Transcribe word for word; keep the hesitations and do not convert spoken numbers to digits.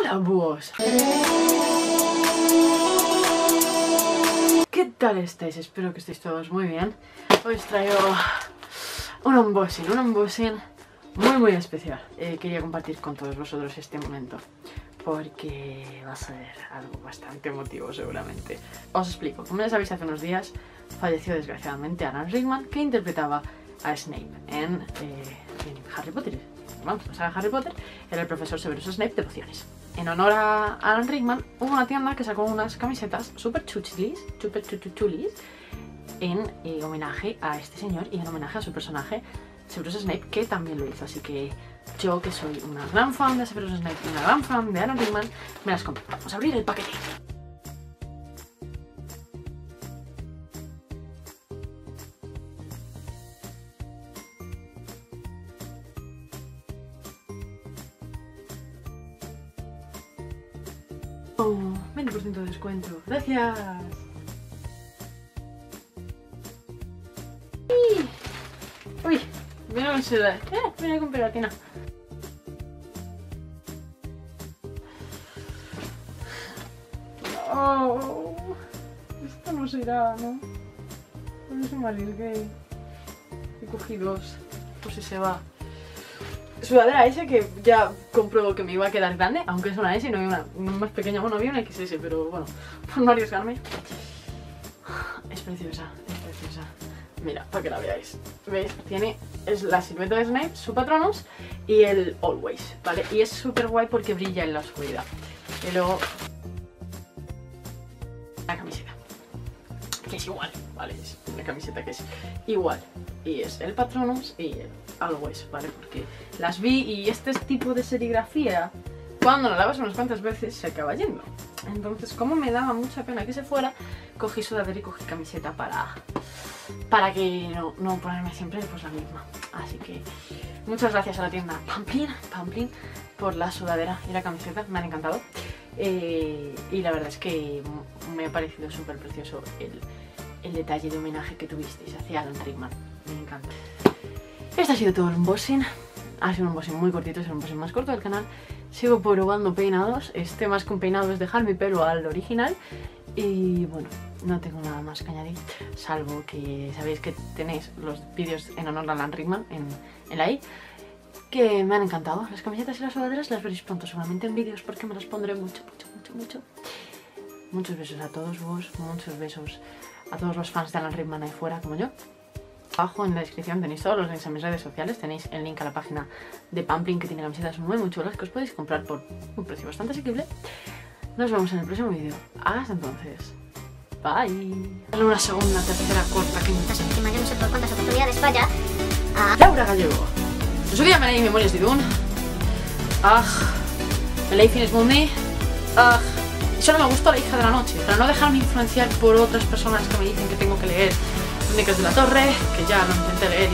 Hola, búhos. ¿Qué tal estáis? Espero que estéis todos muy bien. Hoy os traigo un unboxing, un unboxing muy muy especial. Eh, quería compartir con todos vosotros este momento, porque va a ser algo bastante emotivo seguramente. Os explico, como ya sabéis, hace unos días falleció desgraciadamente Alan Rickman, que interpretaba a Snape en, eh, en Harry Potter. Vamos, la saga Harry Potter, era el profesor Severus Snape de Pociones. En honor a Alan Rickman hubo una tienda que sacó unas camisetas súper chuchilis, súper chuchuchulis, en eh, homenaje a este señor y en homenaje a su personaje Severus Snape, que también lo hizo. Así que yo, que soy una gran fan de Severus Snape y una gran fan de Alan Rickman, me las compré. Vamos a abrir el paquete. Oh, veinte por ciento de descuento. ¡Gracias! ¡Uy! Mira con su... ¡Eh! Mira con pegatina. ¡Oh! Esto no será, ¿no? No sé, me arriesgué. He cogido dos. Por si se va. Sudadera S, que ya compruebo que me iba a quedar grande, aunque es una S y no hay una más pequeña. Bueno, había una equis ese, pero bueno, por no arriesgarme. Es preciosa, es preciosa. Mira, para que la veáis. ¿Veis? Tiene es la silueta de Snape, su patronus y el Always, ¿vale? Y es súper guay porque brilla en la oscuridad. Y luego... la camiseta, que es igual, ¿vale? Es una camiseta que es igual. Y es el Patronus y el Always, ¿vale? Porque las vi y este tipo de serigrafía, cuando la lavas unas cuantas veces, se acaba yendo. Entonces, como me daba mucha pena que se fuera, cogí sudadera y cogí camiseta para, para que no, no ponerme siempre pues la misma. Así que muchas gracias a la tienda Pampling, Pampling por la sudadera y la camiseta, me han encantado. Eh, y la verdad es que me ha parecido súper precioso el, el detalle de homenaje que tuvisteis hacia Alan Rickman. Me encanta. Este ha sido todo el unboxing. Ha sido un unboxing muy cortito, es el unboxing más corto del canal. Sigo probando peinados. Este más con peinado es dejar mi pelo al original. Y bueno, no tengo nada más que añadir, salvo que sabéis que tenéis los vídeos en honor a Alan Rickman en, en la i, que me han encantado. Las camisetas y las sudaderas las veréis pronto, seguramente en vídeos, porque me las pondré mucho, mucho, mucho, mucho. Muchos besos a todos vos, muchos besos a todos los fans de Alan Rickman ahí fuera, como yo. Abajo en la descripción tenéis todos los links a mis redes sociales, tenéis el link a la página de Pampling, que tiene camisetas muy muy chulas que os podéis comprar por un precio bastante asequible. Nos vemos en el próximo vídeo. Hasta entonces. Bye. Una segunda, tercera, cuarta, quinta, séptima, yo no sé por cuántas oportunidades falla. A Laura Gallego. En su día me leí Memorias de Dune. Ah. Me leí Fin de Semana. Y solo me gustó La Hija de la Noche, para no dejarme influenciar por otras personas que me dicen que tengo que leer Únicas de la Torre, que ya no intenté leer.